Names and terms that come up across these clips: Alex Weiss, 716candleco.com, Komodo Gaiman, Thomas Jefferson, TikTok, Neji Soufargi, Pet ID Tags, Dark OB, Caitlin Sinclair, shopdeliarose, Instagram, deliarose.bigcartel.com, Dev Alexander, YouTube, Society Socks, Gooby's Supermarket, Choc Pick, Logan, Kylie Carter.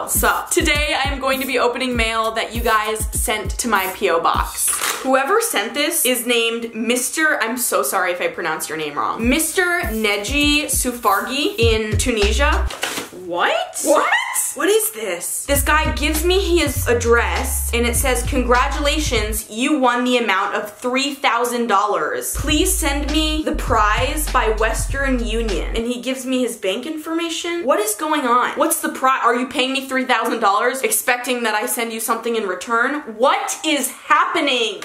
mail. So today I am going to be opening mail that you guys sent to my P.O. box. Whoever sent this is named Mr. I'm so sorry if I pronounced your name wrong. Mr. Neji Soufargi in Tunisia. What? What? What is this? This guy gives me his address and it says, congratulations, you won the amount of $3,000. Please send me the prize by Western Union. And he gives me his bank information. What is going on? What's the prize? Are you paying me $3,000 expecting that I send you something in return? What is happening?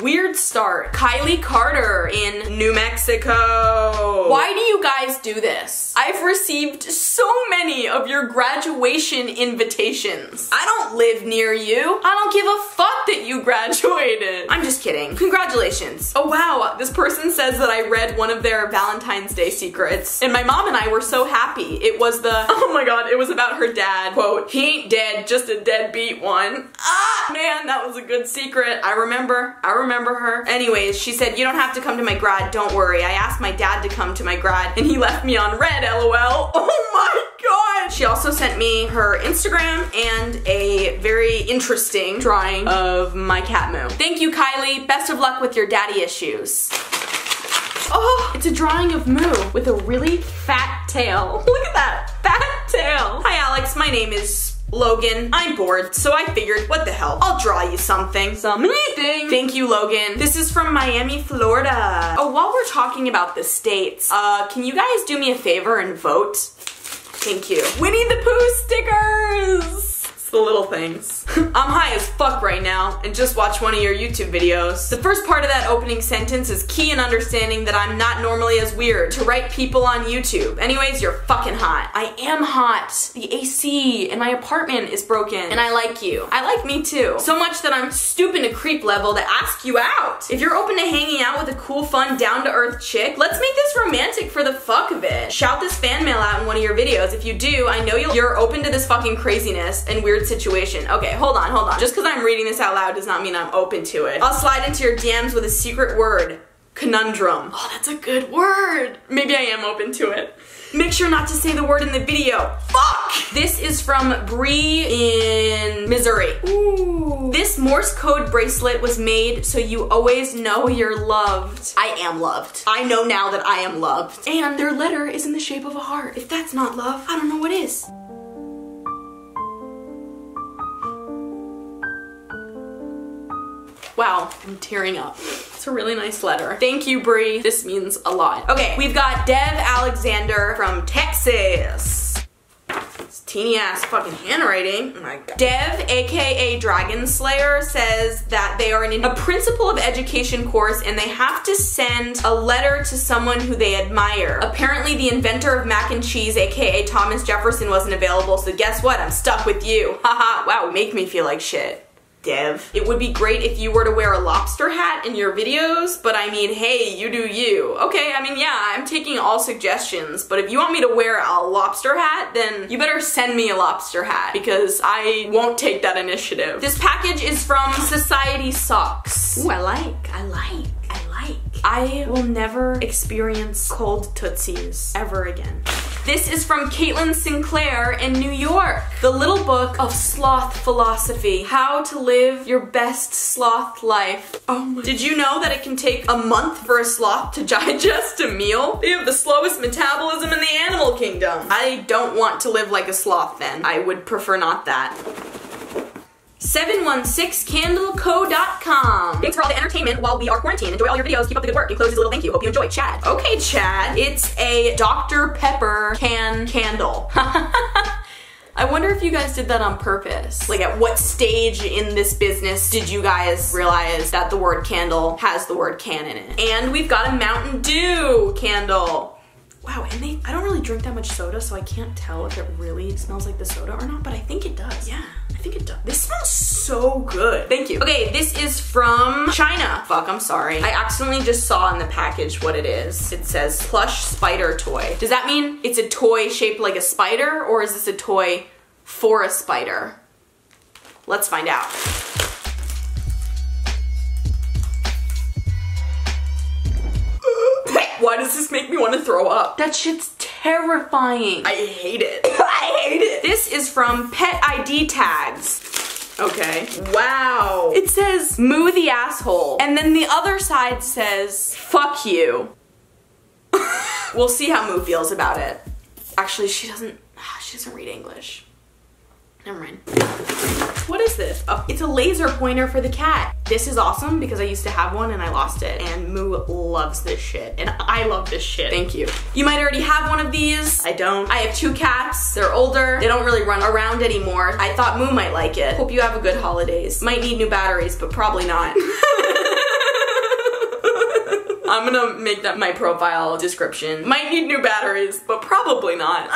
Weird start. Kylie Carter in New Mexico. Why do you guys do this? I've received so many of your graduation invitations. I don't live near you. I don't give a fuck that you graduated. I'm just kidding. Congratulations. Oh wow, this person says that I read one of their Valentine's Day secrets and my mom and I were so happy. It was the, oh my god, it was about her dad. Quote, he ain't dead, just a deadbeat one. Ah, man, that was a good secret. I remember her. Anyways, she said, you don't have to come to my grad, don't worry. I asked my dad to come to my grad and he left me on red, LOL. Oh my god! She also sent me her Instagram and a very interesting drawing of my cat Moo. Thank you, Kylie. Best of luck with your daddy issues. Oh, it's a drawing of Moo with a really fat tail. Look at that fat tail. Hi Alex, my name is Logan. I'm bored, so I figured, what the hell? I'll draw you something. Something. Thank you, Logan. This is from Miami, Florida. Oh, while we're talking about the states, can you guys do me a favor and vote? Thank you. Winnie the Pooh stickers! The little things. I'm high as fuck right now and just watched one of your YouTube videos. The first part of that opening sentence is key in understanding that I'm not normally as weird to write people on YouTube. Anyways, you're fucking hot. I am hot. The AC in my apartment is broken and I like you. I like me too. So much that I'm stooping to creep level to ask you out. If you're open to hanging out with a cool, fun, down-to-earth chick, let's make this romantic for the fuck of it. Shout this fan mail out in one of your videos. If you do, I know you're open to this fucking craziness and weird situation. Okay, hold on. Just because I'm reading this out loud does not mean I'm open to it. I'll slide into your DMs with a secret word. Conundrum. Oh, that's a good word. Maybe I am open to it. Make sure not to say the word in the video. Fuck! This is from Brie in Missouri. Ooh. This Morse code bracelet was made so you always know you're loved. I am loved. I know now that I am loved. And their letter is in the shape of a heart. If that's not love, I don't know what is. Wow, I'm tearing up. It's a really nice letter. Thank you, Brie. This means a lot. Okay, we've got Dev Alexander from Texas. It's teeny ass fucking handwriting. Oh my god. Dev, aka Dragon Slayer, says that they are in a principle of education course and they have to send a letter to someone who they admire. Apparently the inventor of mac and cheese, aka Thomas Jefferson, wasn't available, so guess what? I'm stuck with you. Haha, wow, make me feel like shit. Dev. It would be great if you were to wear a lobster hat in your videos, but I mean, hey, you do you. Okay, I mean, yeah, I'm taking all suggestions, but if you want me to wear a lobster hat, then you better send me a lobster hat because I won't take that initiative. This package is from Society Socks. Ooh, I like. I will never experience cold Tootsies ever again. This is from Caitlin Sinclair in New York. The Little Book of Sloth Philosophy. How to live your best sloth life. Oh my. Did you know that it can take a month for a sloth to digest a meal? They have the slowest metabolism in the animal kingdom. I don't want to live like a sloth then. I would prefer not that. 716candleco.com. Thanks for all the entertainment while we are quarantined. Enjoy all your videos. Keep up the good work. Encloses a little thank you. Hope you enjoy. Chad. Okay, Chad. It's a Dr. Pepper candle. I wonder if you guys did that on purpose. Like, at what stage in this business did you guys realize that the word candle has the word can in it? And we've got a Mountain Dew candle. Wow, and I don't really drink that much soda, so I can't tell if it really smells like the soda or not, but I think it does. Yeah, I think it does. This smells so good. Thank you. Okay, this is from China. Fuck, I'm sorry. I accidentally just saw in the package what it is. It says plush spider toy. Does that mean it's a toy shaped like a spider, or is this a toy for a spider? Let's find out. Why does this make me want to throw up? That shit's terrifying. I hate it. I hate it. This is from Pet ID Tags. Okay. Wow. It says, moo the asshole. And then the other side says, fuck you. We'll see how Moo feels about it. Actually, she doesn't read English. Never mind. What is this? Oh, it's a laser pointer for the cat. This is awesome because I used to have one and I lost it. And Moo loves this shit. And I love this shit. Thank you. You might already have one of these. I don't. I have two cats. They're older. They don't really run around anymore. I thought Moo might like it. Hope you have a good holidays. Might need new batteries, but probably not. I'm gonna make that my profile description. Might need new batteries, but probably not.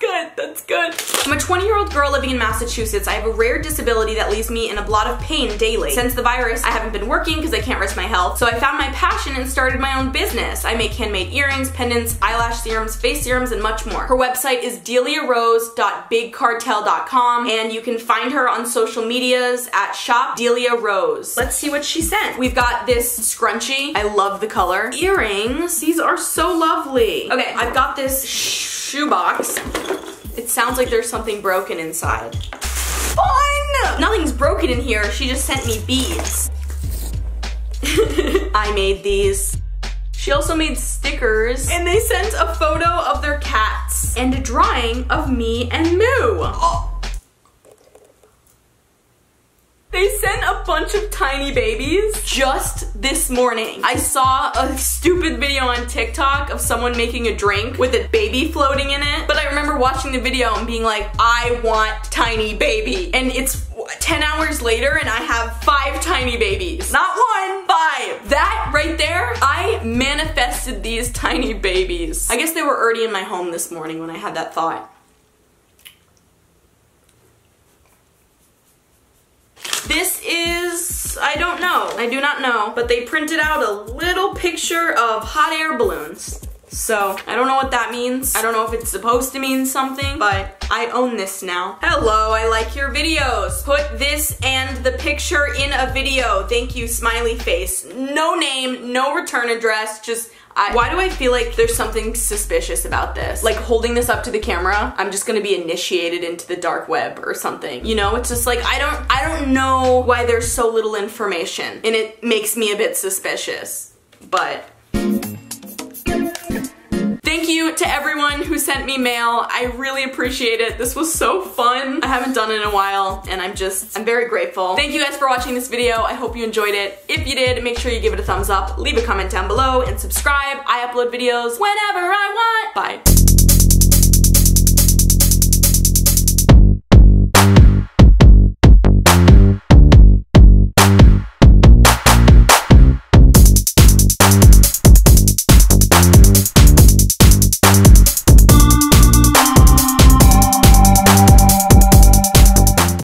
Good, that's good. I'm a 20-year-old girl living in Massachusetts. I have a rare disability that leaves me in a lot of pain daily. Since the virus, I haven't been working because I can't risk my health, so I found my passion and started my own business. I make handmade earrings, pendants, eyelash serums, face serums, and much more. Her website is deliarose.bigcartel.com, and you can find her on social medias at shopdeliarose. Let's see what she sent. We've got this scrunchie. I love the color. Earrings. These are so lovely. Okay, I've got this shoebox. It sounds like there's something broken inside. Fun! Nothing's broken in here. She just sent me beads. I made these. She also made stickers, and they sent a photo of their cats and a drawing of me and Moo. Oh. They sent a bunch of tiny babies just this morning. I saw a stupid video on TikTok of someone making a drink with a baby floating in it, but I remember watching the video and being like, I want tiny baby. And it's 10 hours later and I have 5 tiny babies. Not one, 5. That right there, I manifested these tiny babies. I guess they were already in my home this morning when I had that thought. This is, I don't know. I do not know, but they printed out a little picture of hot air balloons. So, I don't know what that means. I don't know if it's supposed to mean something, but I own this now. Hello, I like your videos. Put this and the picture in a video. Thank you, smiley face. No name, no return address, just... why do I feel like there's something suspicious about this? Like holding this up to the camera, I'm just gonna be initiated into the dark web or something. You know, it's just like, I don't know why there's so little information, and it makes me a bit suspicious, but... Thank you to everyone who sent me mail. I really appreciate it. This was so fun. I haven't done it in a while, and I'm very grateful. Thank you guys for watching this video. I hope you enjoyed it. If you did, make sure you give it a thumbs up, leave a comment down below, and subscribe. I upload videos whenever I want. Bye.